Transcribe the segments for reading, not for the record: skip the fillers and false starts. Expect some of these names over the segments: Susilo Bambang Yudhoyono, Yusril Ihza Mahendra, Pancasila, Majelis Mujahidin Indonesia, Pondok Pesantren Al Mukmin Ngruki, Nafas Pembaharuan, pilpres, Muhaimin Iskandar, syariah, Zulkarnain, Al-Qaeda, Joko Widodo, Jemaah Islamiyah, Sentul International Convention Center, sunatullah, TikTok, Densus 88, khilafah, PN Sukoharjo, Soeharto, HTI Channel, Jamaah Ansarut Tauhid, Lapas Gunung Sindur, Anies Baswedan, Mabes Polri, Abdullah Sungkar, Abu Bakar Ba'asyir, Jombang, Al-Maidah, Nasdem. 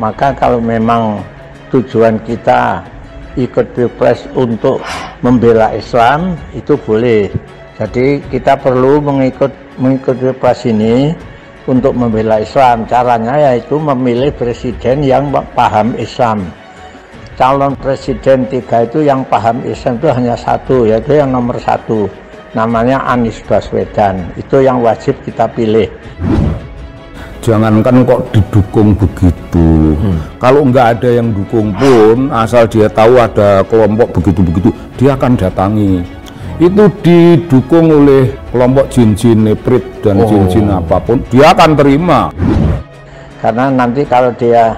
Maka kalau memang tujuan kita ikut pilpres untuk membela Islam, itu boleh. Jadi kita perlu mengikut pilpres ini untuk membela Islam. Caranya yaitu memilih presiden yang paham Islam. Calon presiden tiga itu yang paham Islam itu hanya satu, yaitu yang nomor satu, namanya Anies Baswedan. Itu yang wajib kita pilih. Jangankan kok didukung begitu, kalau nggak ada yang dukung pun, asal dia tahu ada kelompok begitu-begitu, dia akan datangi. Itu didukung oleh kelompok jin-jin neprit dan jin-jin apapun, dia akan terima. Karena nanti kalau dia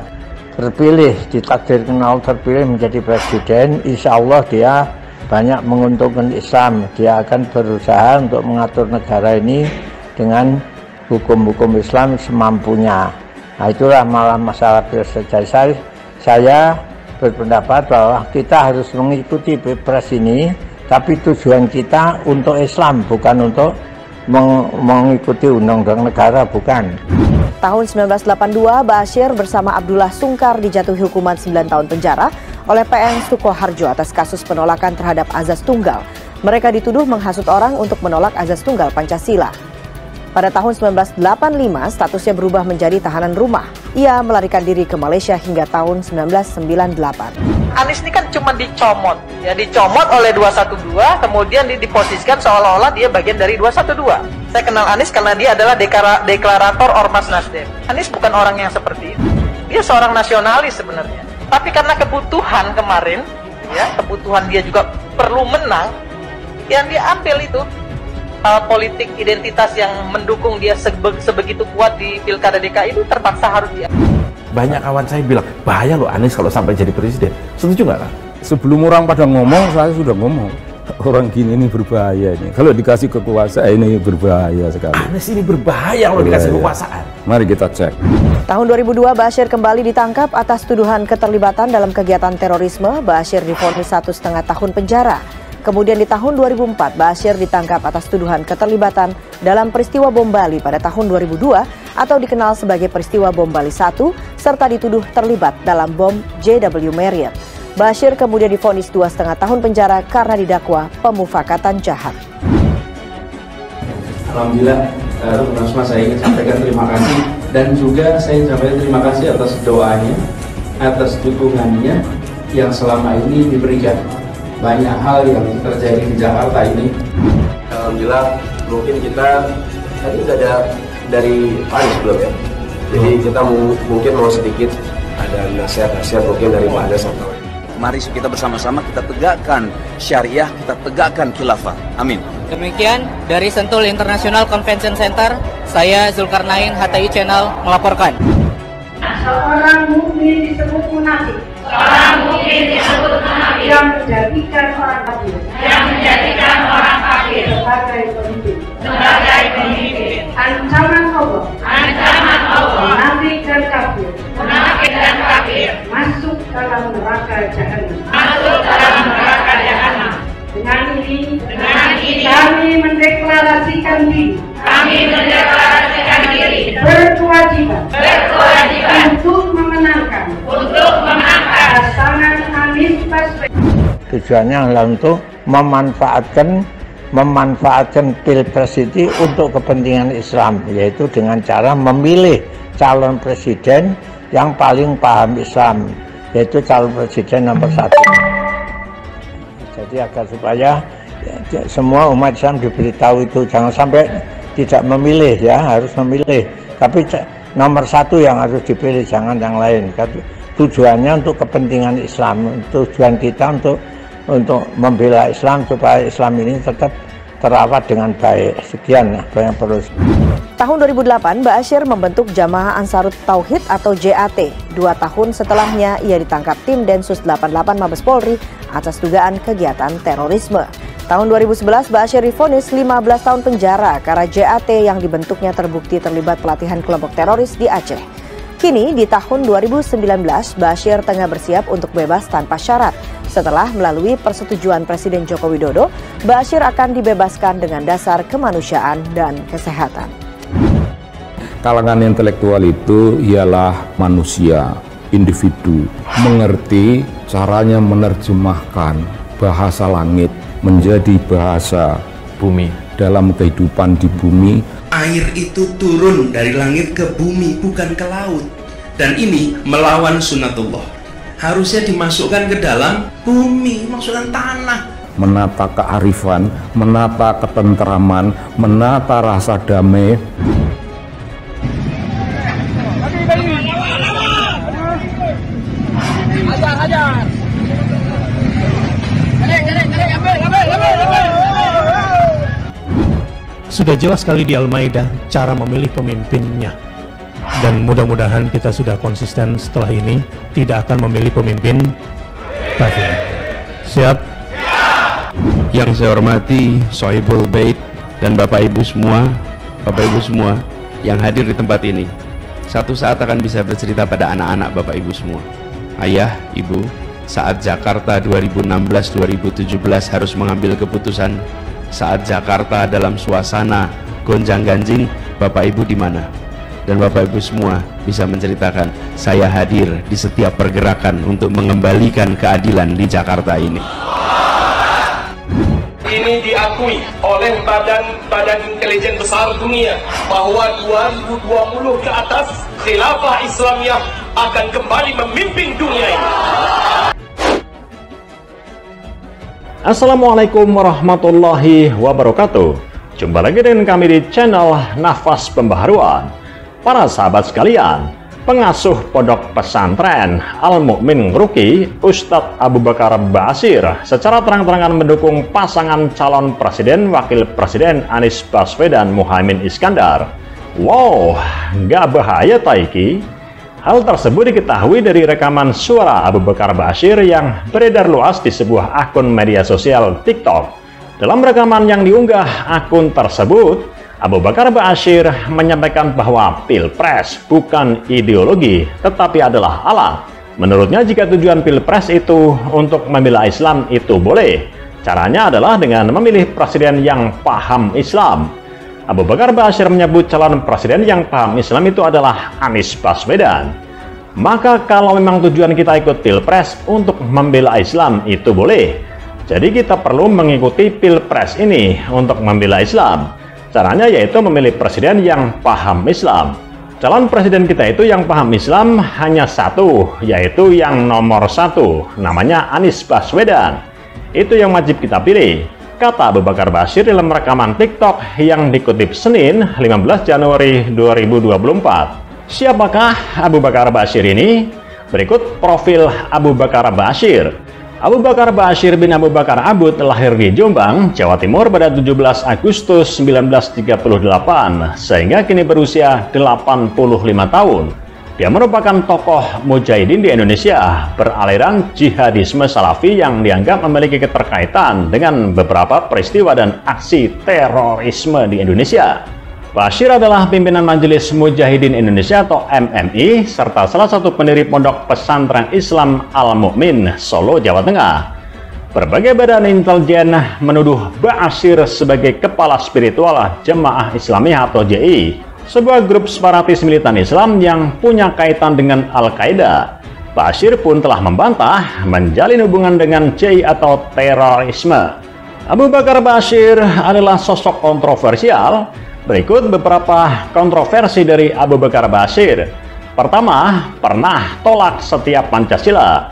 terpilih, ditakdirkan terpilih menjadi presiden, insya Allah dia banyak menguntungkan Islam. Dia akan berusaha untuk mengatur negara ini dengan hukum-hukum Islam semampunya. Nah, itulah malah masalah pilpres. Saya berpendapat bahwa kita harus mengikuti pilpres ini, tapi tujuan kita untuk Islam, bukan untuk mengikuti undang-undang negara, bukan. Tahun 1982, Ba'asyir bersama Abdullah Sungkar dijatuhi hukuman 9 tahun penjara oleh PN Sukoharjo atas kasus penolakan terhadap azas tunggal. Mereka dituduh menghasut orang untuk menolak azas tunggal Pancasila. Pada tahun 1985, statusnya berubah menjadi tahanan rumah. Ia melarikan diri ke Malaysia hingga tahun 1998. Anies ini kan cuma dicomot. Ya, dicomot oleh 212, kemudian diposisikan seolah-olah dia bagian dari 212. Saya kenal Anies karena dia adalah deklarator Ormas Nasdem. Anies bukan orang yang seperti itu. Dia seorang nasionalis sebenarnya. Tapi karena kebutuhan kemarin, ya, kebutuhan dia juga perlu menang, yang diambil itu. Politik identitas yang mendukung dia sebegitu kuat di Pilkada DKI itu terpaksa harus dia. Banyak kawan saya bilang, bahaya loh Anies kalau sampai jadi presiden. Setuju nggak? Sebelum orang pada ngomong, saya sudah ngomong. Orang gini ini berbahaya ini. Kalau dikasih kekuasaan ini berbahaya sekali. Anies ini berbahaya kalau dikasih kekuasaan. Mari kita cek. Tahun 2002, Ba'asyir kembali ditangkap atas tuduhan keterlibatan dalam kegiatan terorisme. Ba'asyir difonis 1,5 tahun penjara. Kemudian di tahun 2004, Ba'asyir ditangkap atas tuduhan keterlibatan dalam peristiwa Bom Bali pada tahun 2002 atau dikenal sebagai peristiwa Bom Bali 1 serta dituduh terlibat dalam bom JW Marriott. Ba'asyir kemudian divonis 2,5 tahun penjara karena didakwa pemufakatan jahat. Alhamdulillah, saya ingin sampaikan terima kasih dan juga saya sampaikan terima kasih atas doanya, atas dukungannya yang selama ini diberikan. Banyak hal yang terjadi di Jakarta ini. Alhamdulillah, mungkin kita tadi sudah ada dari Anies belum ya? Jadi kita mungkin mau sedikit ada nasihat-nasihat mungkin dari Pak Anies atau mari kita bersama-sama kita tegakkan syariah, kita tegakkan khilafah. Amin. Demikian dari Sentul International Convention Center, saya Zulkarnain, HTI Channel melaporkan. Seorang mukmin disebut munafik. Seorang mukmin disebut munafik. Yang menjadikan orang kafir. Yang menjadikan orang kafir sebagai pemimpin. Sebagai pemimpin. Ancaman Allah. Ancaman Allah. Munafik dan kafir. Munafik dan kafir. Masuk dalam neraka jahanam. Masuk dalam neraka jahanam. Dengan ini kami mendeklarasikan diri. Kami mendeklarasikan diri. Berkewajiban untuk memenangkan pasangan Anies Baswedan. Tujuannya adalah untuk memanfaatkan pilpres ini untuk kepentingan Islam, yaitu dengan cara memilih calon presiden yang paling paham Islam, yaitu calon presiden nomor satu. Jadi agar supaya semua umat Islam diberitahu itu, jangan sampai tidak memilih, ya harus memilih. Tapi nomor satu yang harus dipilih, jangan yang lain. Tujuannya untuk kepentingan Islam, tujuan kita untuk membela Islam supaya Islam ini tetap terawat dengan baik. Sekian apa yang perlu. Tahun 2008, Ba'asyir membentuk Jamaah Ansarut Tauhid atau JAT. 2 tahun setelahnya, ia ditangkap tim Densus 88 Mabes Polri atas dugaan kegiatan terorisme. Tahun 2011, Ba'asyir divonis 15 tahun penjara karena JAT yang dibentuknya terbukti terlibat pelatihan kelompok teroris di Aceh. Kini, di tahun 2019, Ba'asyir tengah bersiap untuk bebas tanpa syarat. Setelah melalui persetujuan Presiden Joko Widodo, Ba'asyir akan dibebaskan dengan dasar kemanusiaan dan kesehatan. Kalangan intelektual itu ialah manusia. individu mengerti caranya menerjemahkan bahasa langit menjadi bahasa bumi dalam kehidupan di bumi. Air itu turun dari langit ke bumi, bukan ke laut, dan ini melawan sunatullah. Harusnya dimasukkan ke dalam bumi, maksudnya tanah. Menata kearifan, menata ketenteraman, menata rasa damai. Sudah jelas sekali di Al-Maidah cara memilih pemimpinnya, dan mudah-mudahan kita sudah konsisten setelah ini tidak akan memilih pemimpin kafir. Siap? Yang saya hormati Sohibul Bait dan Bapak Ibu semua yang hadir di tempat ini, satu saat akan bisa bercerita pada anak-anak Bapak Ibu semua. Ayah, Ibu, saat Jakarta 2016-2017 harus mengambil keputusan, saat Jakarta dalam suasana gonjang-ganjing, Bapak Ibu di mana? Dan Bapak Ibu semua bisa menceritakan, saya hadir di setiap pergerakan untuk mengembalikan keadilan di Jakarta ini. Ini diakui oleh badan intelijen besar dunia bahwa 2020 ke atas khilafah Islamiyah akan kembali memimpin dunia ini. Assalamualaikum warahmatullahi wabarakatuh. Jumpa lagi dengan kami di channel Nafas Pembaharuan. Para sahabat sekalian, pengasuh Pondok Pesantren Al Mukmin Ngruki, Ustadz Abu Bakar Ba'asyir, secara terang-terangan mendukung pasangan calon presiden wakil presiden Anies Baswedan Muhaimin Iskandar. Wow, nggak bahaya Taiki. Hal tersebut diketahui dari rekaman suara Abu Bakar Ba'asyir yang beredar luas di sebuah akun media sosial TikTok. Dalam rekaman yang diunggah akun tersebut, Abu Bakar Ba'asyir menyampaikan bahwa Pilpres bukan ideologi, tetapi adalah alat. Menurutnya jika tujuan Pilpres itu untuk membela Islam itu boleh. Caranya adalah dengan memilih presiden yang paham Islam. Abu Bakar Ba'asyir menyebut calon presiden yang paham Islam itu adalah Anies Baswedan. Maka kalau memang tujuan kita ikut Pilpres untuk membela Islam itu boleh. Jadi kita perlu mengikuti Pilpres ini untuk membela Islam. Caranya yaitu memilih presiden yang paham Islam. Calon presiden kita itu yang paham Islam hanya satu, yaitu yang nomor satu, namanya Anies Baswedan. Itu yang wajib kita pilih, kata Abu Bakar Ba'asyir dalam rekaman TikTok yang dikutip Senin 15 Januari 2024. Siapakah Abu Bakar Ba'asyir ini? Berikut profil Abu Bakar Ba'asyir. Abu Bakar Ba'asyir bin Abu Bakar Abud lahir di Jombang, Jawa Timur pada 17 Agustus 1938, sehingga kini berusia 85 tahun. Dia merupakan tokoh mujahidin di Indonesia, beraliran jihadisme salafi yang dianggap memiliki keterkaitan dengan beberapa peristiwa dan aksi terorisme di Indonesia. Ba'asyir adalah pimpinan Majelis Mujahidin Indonesia atau MMI, serta salah satu pendiri Pondok Pesantren Islam Al Mukmin, Solo, Jawa Tengah. Berbagai badan intelijen menuduh Ba'asyir sebagai kepala spiritual Jemaah Islamiyah atau JI, sebuah grup separatis militan Islam yang punya kaitan dengan Al-Qaeda. Ba'asyir pun telah membantah menjalin hubungan dengan JI atau terorisme. Abu Bakar Ba'asyir adalah sosok kontroversial. Berikut beberapa kontroversi dari Abu Bakar Ba'asyir. Pertama, pernah tolak setiap Pancasila.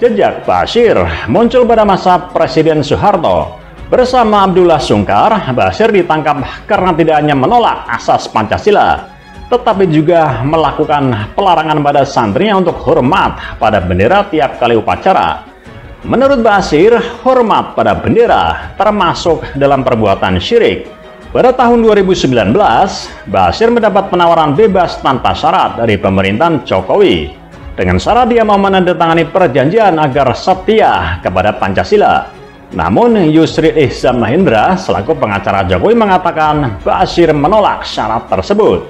Jejak Ba'asyir muncul pada masa Presiden Soeharto. Bersama Abdullah Sungkar, Ba'asyir ditangkap karena tidak hanya menolak asas Pancasila, tetapi juga melakukan pelarangan pada santrinya untuk hormat pada bendera tiap kali upacara. Menurut Ba'asyir, hormat pada bendera termasuk dalam perbuatan syirik. Pada tahun 2019, Ba'asyir mendapat penawaran bebas tanpa syarat dari pemerintahan Jokowi. Dengan syarat dia mau menandatangani perjanjian agar setia kepada Pancasila. Namun, Yusril Ihza Mahendra selaku pengacara Jokowi mengatakan Ba'asyir menolak syarat tersebut.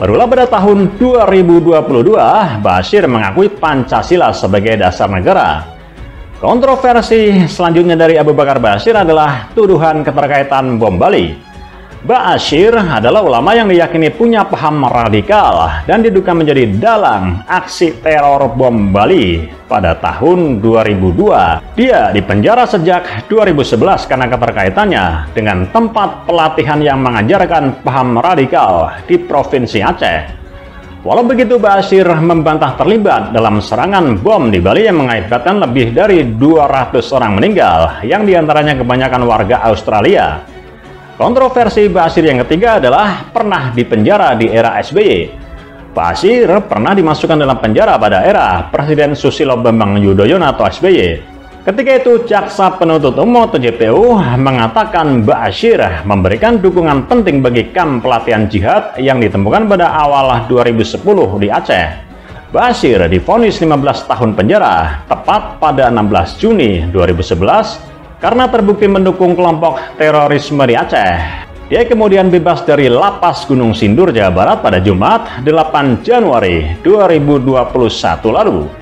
Barulah pada tahun 2022, Ba'asyir mengakui Pancasila sebagai dasar negara. Kontroversi selanjutnya dari Abu Bakar Ba'asyir adalah tuduhan keterkaitan bom Bali. Ba'asyir adalah ulama yang diyakini punya paham radikal dan diduga menjadi dalang aksi teror bom Bali pada tahun 2002. Dia dipenjara sejak 2011 karena keterkaitannya dengan tempat pelatihan yang mengajarkan paham radikal di Provinsi Aceh. Walau begitu, Ba'asyir membantah terlibat dalam serangan bom di Bali yang mengakibatkan lebih dari 200 orang meninggal, yang diantaranya kebanyakan warga Australia. Kontroversi Ba'asyir yang ketiga adalah pernah dipenjara di era SBY. Ba'asyir pernah dimasukkan dalam penjara pada era Presiden Susilo Bambang Yudhoyono atau SBY. Ketika itu, Jaksa Penuntut Umum atau JPU mengatakan Ba'asyir memberikan dukungan penting bagi kamp pelatihan jihad yang ditemukan pada awal 2010 di Aceh. Ba'asyir divonis 15 tahun penjara, tepat pada 16 Juni 2011, karena terbukti mendukung kelompok terorisme di Aceh. Dia kemudian bebas dari Lapas Gunung Sindur, Jawa Barat pada Jumat 8 Januari 2021 lalu.